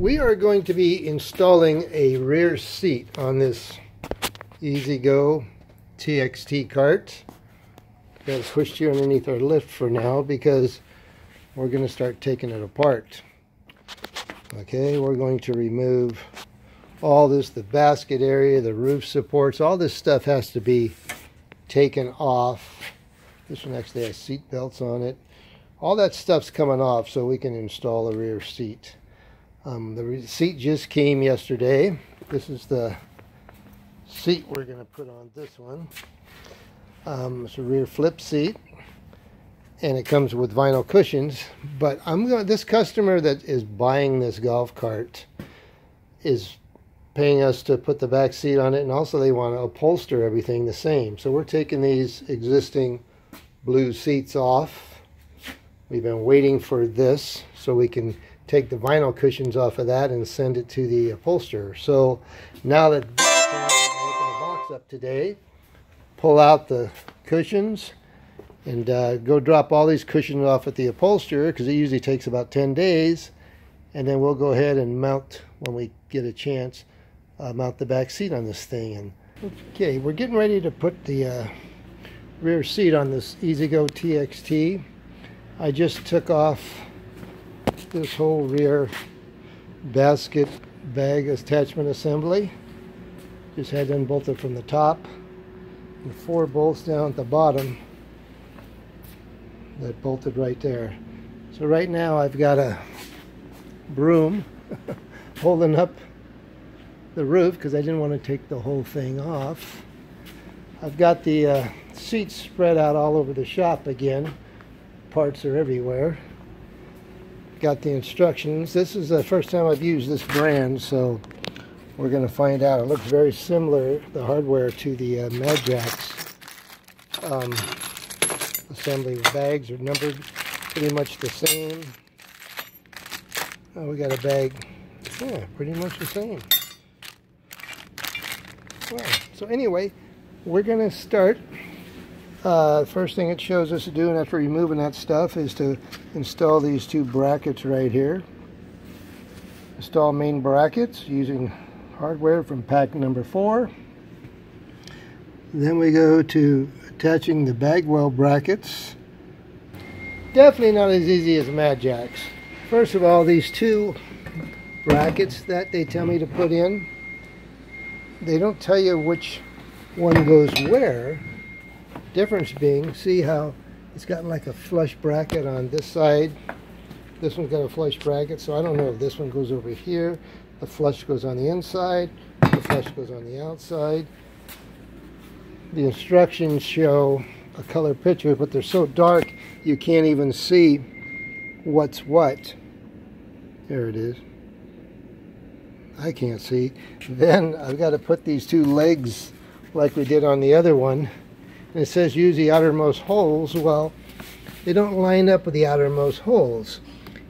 We are going to be installing a rear seat on this EZGO TXT cart. Got switched here underneath our lift for now because we're going to start taking it apart. Okay, we're going to remove all this, the basket area, the roof supports, all this stuff has to be taken off. This one actually has seat belts on it. All that stuff's coming off so we can install a rear seat. The seat just came yesterday. This is the seat we're going to put on this one. It's a rear flip seat, and it comes with vinyl cushions. But this customer that is buying this golf cart is paying us to put the back seat on it, and also they want to upholster everything the same. So we're taking these existing blue seats off. We've been waiting for this so we can take the vinyl cushions off of that and send it to the upholsterer. So now that open the box up today, pull out the cushions and go drop all these cushions off at the upholsterer, because it usually takes about 10 days. And then we'll go ahead and mount, when we get a chance, mount the back seat on this thing. And okay, we're getting ready to put the rear seat on this EZGO TXT. I just took off this whole rear basket bag attachment assembly. Just had to unbolt it from the top, and 4 bolts down at the bottom that bolted right there. So right now I've got a broom holding up the roof because I didn't want to take the whole thing off. I've got the seats spread out all over the shop again. Parts are everywhere. Got the instructions. This is the first time I've used this brand, so we're going to find out. It looks very similar, the hardware, to the Madjax assembly. Bags are numbered pretty much the same. Oh, we got a bag, yeah, pretty much the same. Well, so anyway, we're going to start. First thing it shows us to do, and after removing that stuff, is to install these 2 brackets right here. Install main brackets using hardware from pack number 4. Then we go to attaching the bagwell brackets. Definitely not as easy as Madjax. First of all, these 2 brackets that they tell me to put in, they don't tell you which one goes where. Difference being, see how it's got like a flush bracket on this side. This one's got a flush bracket, so I don't know if this one goes over here. The flush goes on the inside, the flush goes on the outside. The instructions show a color picture, but they're so dark you can't even see what's what. There it is. I can't see. Then I've got to put these 2 legs like we did on the other one. And it says use the outermost holes. Well, they don't line up with the outermost holes.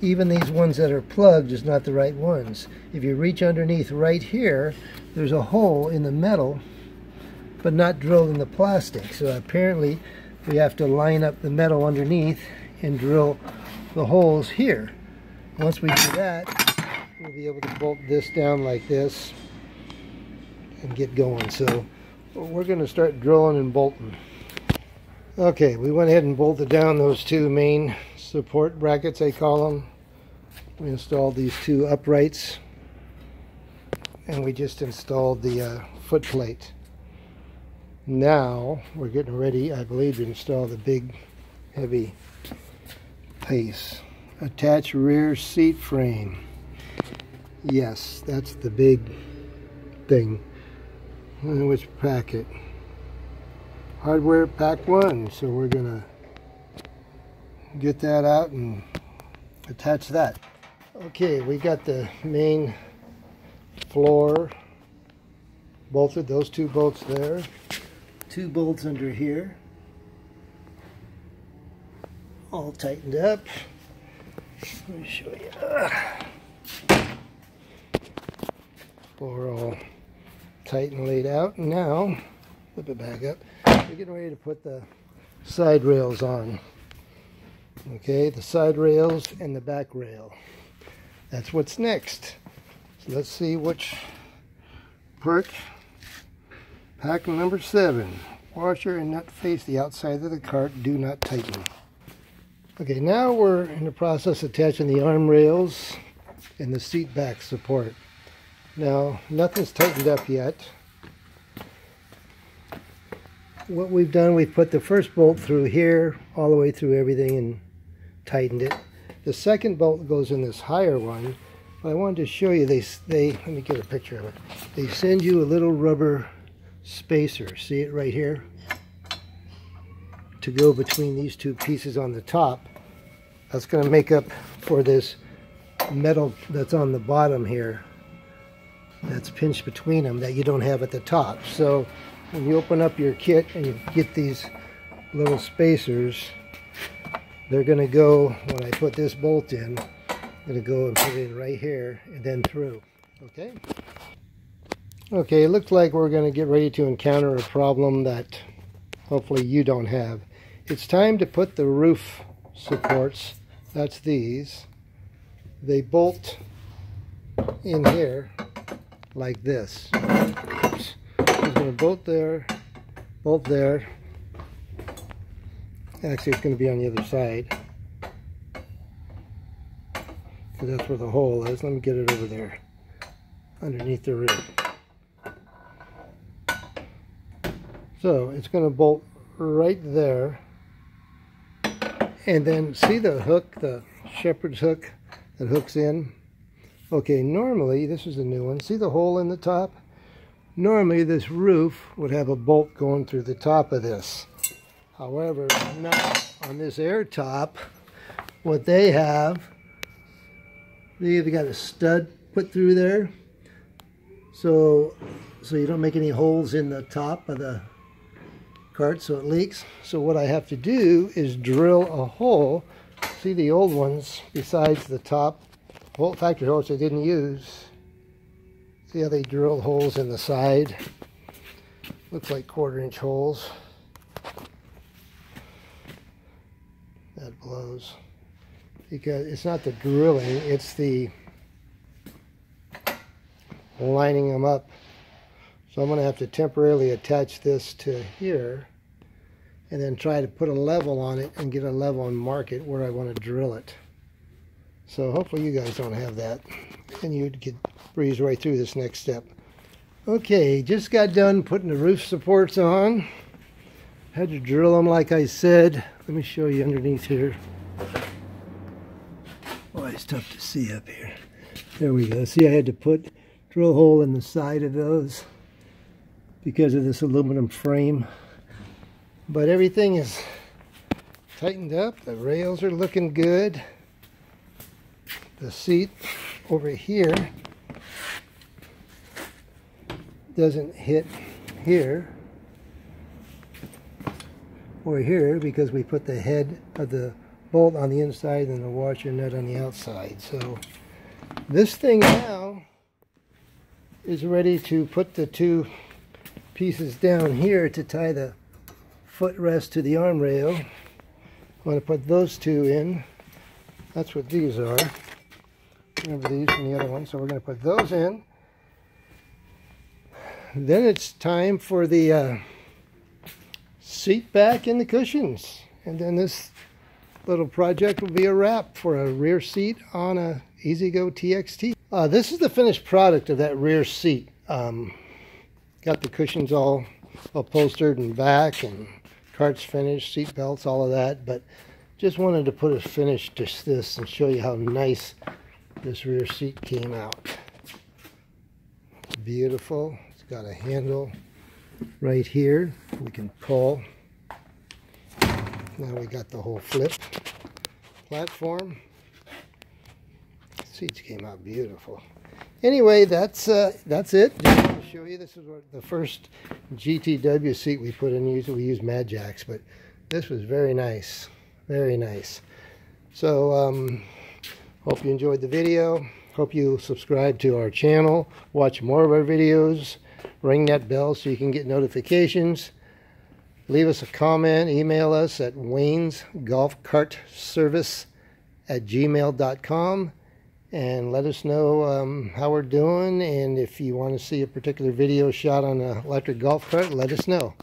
Even these ones that are plugged is not the right ones. If you reach underneath right here, there's a hole in the metal, but not drilled in the plastic. So apparently we have to line up the metal underneath and drill the holes here. Once we do that, we'll be able to bolt this down like this and get going. So we're going to start drilling and bolting. Okay, we went ahead and bolted down those 2 main support brackets, they call them. We installed these 2 uprights, and we just installed the foot plate. Now we're getting ready, I believe, to install the big heavy piece. Attach rear seat frame. Yes, that's the big thing. Which packet? Hardware pack 1. So we're gonna get that out and attach that. Okay, we got the main floor bolted. Those 2 bolts there, 2 bolts under here, all tightened up. Let me show you. Floor all tight and laid out. Now, flip it back up. We're getting ready to put the side rails on. Okay, the side rails and the back rail. That's what's next. So let's see which part. Pack number 7. Washer and nut face the outside of the cart. Do not tighten. Okay, now we're in the process of attaching the arm rails and the seat back support. Now, nothing's tightened up yet. What we've done, we've put the first bolt through here, all the way through everything, and tightened it. The second bolt goes in this higher one, but I wanted to show you, let me get a picture of it. They send you a little rubber spacer, see it right here? To go between these two pieces on the top. That's going to make up for this metal that's on the bottom here, that's pinched between them, that you don't have at the top. So when you open up your kit and you get these little spacers, they're going to go, when I put this bolt in, I'm going to go and put it in right here and then through. Okay? Okay, it looks like we're going to get ready to encounter a problem that hopefully you don't have. It's time to put the roof supports, that's these, they bolt in here like this. Oops. There's going to bolt there, actually it's going to be on the other side, so that's where the hole is. Let me get it over there, underneath the roof. So it's going to bolt right there, and then see the hook, the shepherd's hook that hooks in? Okay, normally, this is a new one, see the hole in the top? Normally this roof would have a bolt going through the top of this. However, not on this air top. What they have, they've got a stud put through there, so you don't make any holes in the top of the cart so it leaks. So what I have to do is drill a hole. See the old ones, besides the top factory holes they didn't use. See how they drilled holes in the side? Looks like 1/4-inch holes. That blows. Because it's not the drilling, it's the lining them up. So I'm going to have to temporarily attach this to here and then try to put a level on it and get a level and mark it where I want to drill it. So hopefully you guys don't have that and you'd get breeze right through this next step. Okay, just got done putting the roof supports on. Had to drill them like I said. Let me show you underneath here. Boy, it's tough to see up here. There we go. See, I had to drill a hole in the side of those, because of this aluminum frame. But everything is tightened up. The rails are looking good. The seat over here doesn't hit here or here because we put the head of the bolt on the inside and the washer nut on the outside. So this thing now is ready to put the two pieces down here to tie the footrest to the arm rail. I'm going to put those two in. That's what these are. Remember these from the other one. So we're going to put those in. Then it's time for the seat back and the cushions. And then this little project will be a wrap for a rear seat on a EZGO TXT. This is the finished product of that rear seat. Got the cushions all upholstered and back, and cart's finished, seat belts, all of that. But just wanted to put a finish to this and show you how nice this rear seat came out. Beautiful. It's got a handle right here we can pull. Now we got the whole flip platform. The seats came out beautiful. Anyway, that's it. Just want to show you, this is what the first GTW seat we put in. Usually we use Madjax, but this was very nice, very nice. So hope you enjoyed the video. Hope you subscribe to our channel, watch more of our videos, ring that bell so you can get notifications. Leave us a comment, email us at WaynesGolfCartService@gmail.com, and let us know how we're doing, and if you want to see a particular video shot on an electric golf cart, let us know.